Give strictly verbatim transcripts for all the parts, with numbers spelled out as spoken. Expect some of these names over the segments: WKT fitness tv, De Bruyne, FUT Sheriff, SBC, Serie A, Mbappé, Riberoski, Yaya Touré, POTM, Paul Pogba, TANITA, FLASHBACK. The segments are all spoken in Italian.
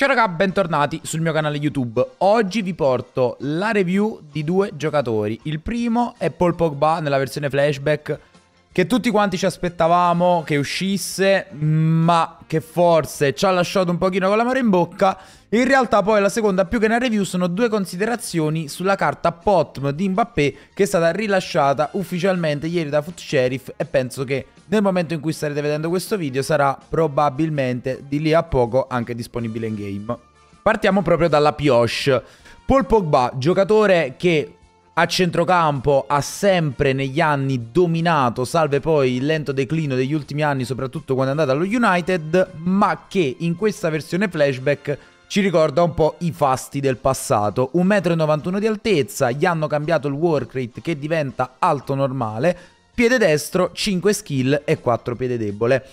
Ciao raga, bentornati sul mio canale YouTube. Oggi vi porto la review di due giocatori. Il primo è Paul Pogba nella versione flashback, che tutti quanti ci aspettavamo che uscisse, ma che forse ci ha lasciato un pochino con l'amaro in bocca. In realtà poi la seconda più che una review sono due considerazioni sulla carta P O T M di Mbappé, che è stata rilasciata ufficialmente ieri da FUT Sheriff, e penso che nel momento in cui starete vedendo questo video sarà probabilmente di lì a poco anche disponibile in game. Partiamo proprio dalla pioche. Paul Pogba, giocatore che a centrocampo ha sempre negli anni dominato, salve poi il lento declino degli ultimi anni, soprattutto quando è andato allo United, ma che in questa versione flashback ci ricorda un po' i fasti del passato. un metro e novantuno di altezza, gli hanno cambiato il work rate che diventa alto normale, piede destro, cinque skill e quattro piede debole.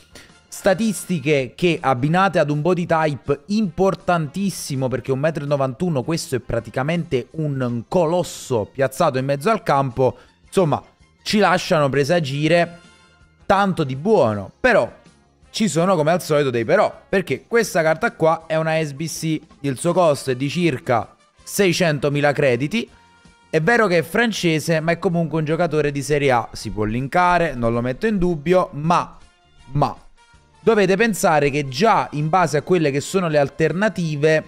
Statistiche che, abbinate ad un body type importantissimo, perché un metro e novantuno questo è praticamente un colosso piazzato in mezzo al campo, insomma ci lasciano presagire tanto di buono. Però ci sono come al solito dei però, perché questa carta qua è una S B C, il suo costo è di circa seicentomila crediti. È vero che è francese, ma è comunque un giocatore di Serie A, si può linkare, non lo metto in dubbio, ma ma dovete pensare che già in base a quelle che sono le alternative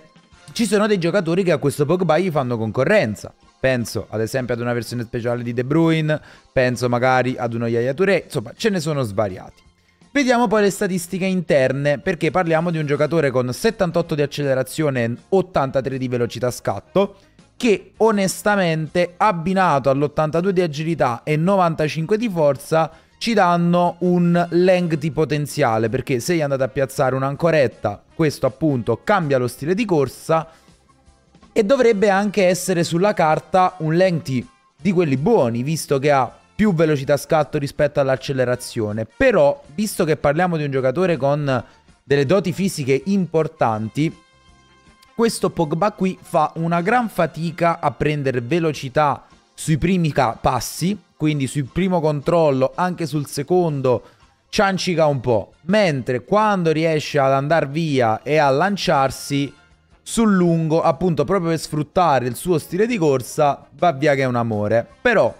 ci sono dei giocatori che a questo Pogba gli fanno concorrenza. Penso ad esempio ad una versione speciale di De Bruyne, penso magari ad uno Yaya Touré, insomma ce ne sono svariati. Vediamo poi le statistiche interne, perché parliamo di un giocatore con settantotto di accelerazione e ottantatré di velocità scatto, che onestamente abbinato all'ottantadue di agilità e novantacinque di forza ci danno un length di potenziale, perché se gli andate a piazzare un'ancoretta, questo appunto cambia lo stile di corsa e dovrebbe anche essere sulla carta un length di quelli buoni, visto che ha più velocità scatto rispetto all'accelerazione. Però, visto che parliamo di un giocatore con delle doti fisiche importanti, questo Pogba qui fa una gran fatica a prendere velocità sui primi passi, quindi sul primo controllo, anche sul secondo ciancica un po', mentre quando riesce ad andare via e a lanciarsi sul lungo, appunto proprio per sfruttare il suo stile di corsa, va via che è un amore. Però,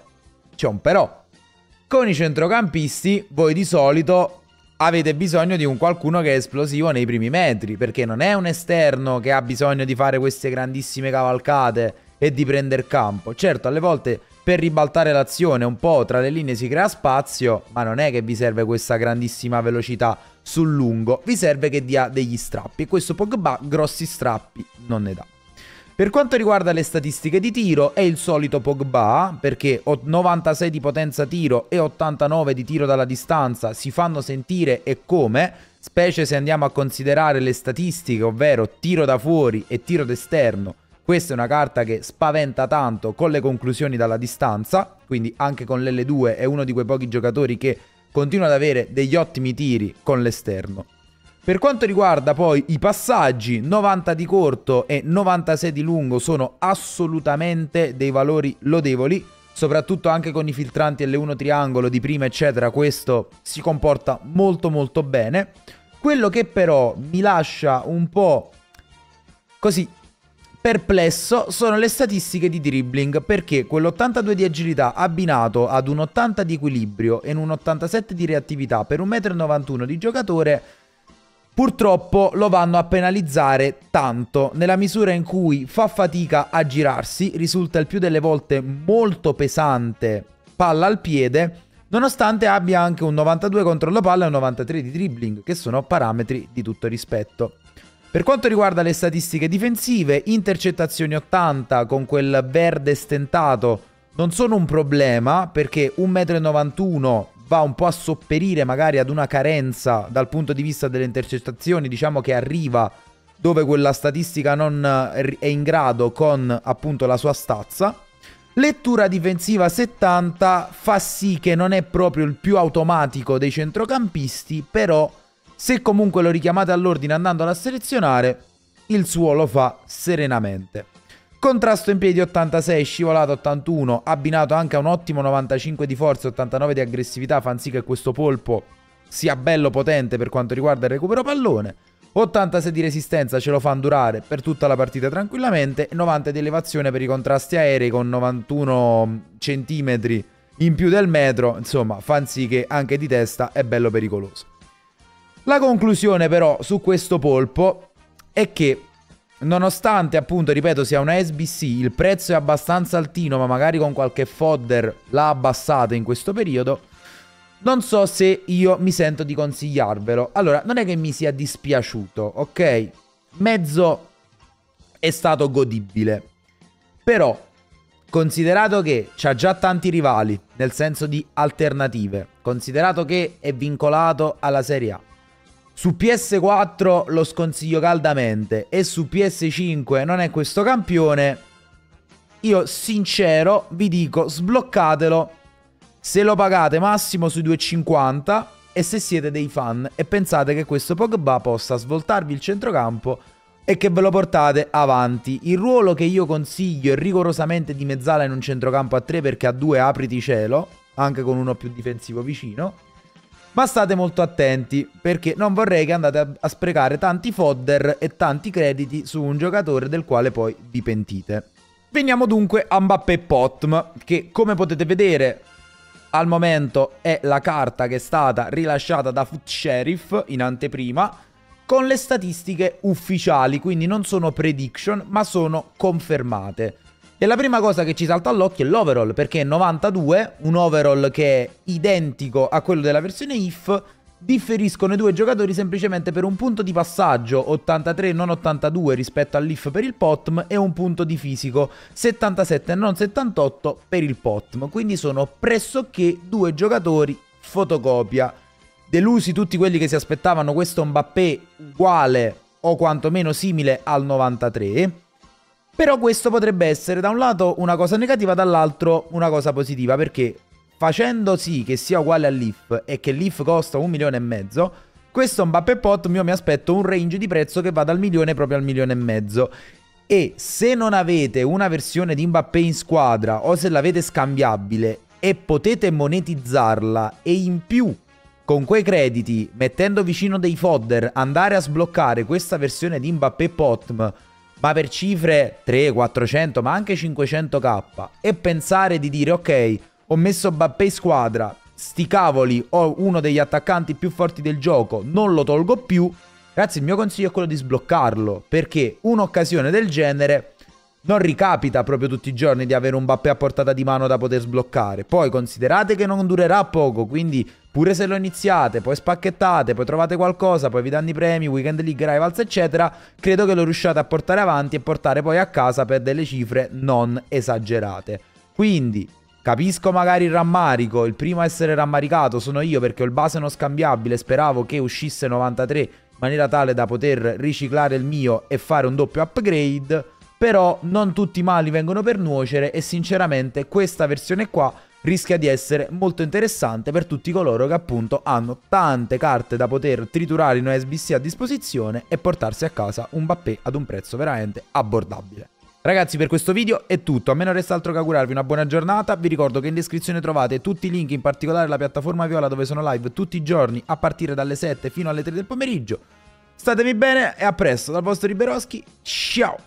c'è un però, con i centrocampisti voi di solito avete bisogno di un qualcuno che è esplosivo nei primi metri, perché non è un esterno che ha bisogno di fare queste grandissime cavalcate e di prendere campo. Certo, alle volte per ribaltare l'azione un po' tra le linee si crea spazio, ma non è che vi serve questa grandissima velocità sul lungo, vi serve che dia degli strappi, e questo Pogba grossi strappi non ne dà. Per quanto riguarda le statistiche di tiro, è il solito Pogba, perché ho novantasei di potenza tiro e ottantanove di tiro dalla distanza, si fanno sentire e come, specie se andiamo a considerare le statistiche, ovvero tiro da fuori e tiro d'esterno. Questa è una carta che spaventa tanto con le conclusioni dalla distanza, quindi anche con l'L due è uno di quei pochi giocatori che continua ad avere degli ottimi tiri con l'esterno. Per quanto riguarda poi i passaggi, novanta di corto e novantasei di lungo sono assolutamente dei valori lodevoli, soprattutto anche con i filtranti L uno triangolo di prima eccetera, questo si comporta molto molto bene. Quello che però mi lascia un po' così perplesso sono le statistiche di dribbling, perché quell'ottantadue di agilità abbinato ad un ottanta di equilibrio e un ottantasette di reattività per un metro e novantuno di giocatore purtroppo lo vanno a penalizzare tanto, nella misura in cui fa fatica a girarsi, risulta il più delle volte molto pesante palla al piede, nonostante abbia anche un novantadue controllo palla e un novantatré di dribbling, che sono parametri di tutto rispetto. Per quanto riguarda le statistiche difensive, intercettazioni ottanta con quel verde stentato non sono un problema, perché un metro e novantuno va un po' a sopperire magari ad una carenza dal punto di vista delle intercettazioni, diciamo che arriva dove quella statistica non è in grado con appunto la sua stazza. Lettura difensiva settanta fa sì che non è proprio il più automatico dei centrocampisti, però se comunque lo richiamate all'ordine andandolo a selezionare, il suo lo fa serenamente. Contrasto in piedi ottantasei, scivolata ottantuno, abbinato anche a un ottimo novantacinque di forza e ottantanove di aggressività, fan sì che questo polpo sia bello potente per quanto riguarda il recupero pallone. ottantasei di resistenza ce lo fanno durare per tutta la partita tranquillamente, novanta di elevazione per i contrasti aerei con novantuno centimetri in più del metro, insomma fan sì che anche di testa è bello pericoloso. La conclusione però su questo polpo è che nonostante appunto, ripeto, sia una S B C, il prezzo è abbastanza altino, ma magari con qualche fodder l'ha abbassato in questo periodo, non so se io mi sento di consigliarvelo. Allora, non è che mi sia dispiaciuto, ok? Mezzo è stato godibile. Però, considerato che c'ha già tanti rivali, nel senso di alternative, considerato che è vincolato alla Serie A, su P S quattro lo sconsiglio caldamente e su P S cinque non è questo campione, io sincero vi dico sbloccatelo. Se lo pagate massimo sui due e cinquanta e se siete dei fan e pensate che questo Pogba possa svoltarvi il centrocampo e che ve lo portate avanti. Il ruolo che io consiglio è rigorosamente di mezzala in un centrocampo a tre, perché a due apriti cielo, anche con uno più difensivo vicino. Ma state molto attenti, perché non vorrei che andate a, a sprecare tanti fodder e tanti crediti su un giocatore del quale poi vi pentite. Veniamo dunque a Mbappé P O T M, che come potete vedere al momento è la carta che è stata rilasciata da FUT Sheriff in anteprima con le statistiche ufficiali, quindi non sono prediction ma sono confermate. E la prima cosa che ci salta all'occhio è l'overall, perché è novantadue, un overall che è identico a quello della versione I F, differiscono i due giocatori semplicemente per un punto di passaggio, ottantatré non ottantadue rispetto all'I F per il P O T M, e un punto di fisico, settantasette non settantotto per il P O T M, quindi sono pressoché due giocatori fotocopia. Delusi tutti quelli che si aspettavano questo Mbappé uguale o quantomeno simile al novantatré, però questo potrebbe essere da un lato una cosa negativa, dall'altro una cosa positiva, perché facendo sì che sia uguale all'I F e che l'I F costa un milione e mezzo, questo Mbappé P O T M io mi aspetto un range di prezzo che va dal milione proprio al milione e mezzo. E se non avete una versione di Mbappé in squadra o se l'avete scambiabile e potete monetizzarla e in più con quei crediti, mettendo vicino dei fodder, andare a sbloccare questa versione di Mbappé P O T M, ma per cifre trecento, quattrocento ma anche cinquecento K, e pensare di dire ok, ho messo Mbappé in squadra, sti cavoli, ho uno degli attaccanti più forti del gioco, non lo tolgo più. Ragazzi, il mio consiglio è quello di sbloccarlo, perché un'occasione del genere non ricapita proprio tutti i giorni di avere un Mbappé a portata di mano da poter sbloccare. Poi considerate che non durerà poco, quindi pure se lo iniziate, poi spacchettate, poi trovate qualcosa, poi vi danno i premi, Weekend League, Rivals eccetera, credo che lo riusciate a portare avanti e portare poi a casa per delle cifre non esagerate. Quindi capisco magari il rammarico, il primo a essere rammaricato sono io, perché ho il base non scambiabile, speravo che uscisse novantatré in maniera tale da poter riciclare il mio e fare un doppio upgrade, però non tutti i mali vengono per nuocere e sinceramente questa versione qua rischia di essere molto interessante per tutti coloro che appunto hanno tante carte da poter triturare in una S B C a disposizione e portarsi a casa un Mbappé ad un prezzo veramente abbordabile. Ragazzi, per questo video è tutto, a me non resta altro che augurarvi una buona giornata. Vi ricordo che in descrizione trovate tutti i link, in particolare la piattaforma Viola dove sono live tutti i giorni a partire dalle sette fino alle tre del pomeriggio. Statevi bene e a presto dal vostro Riberoski, ciao!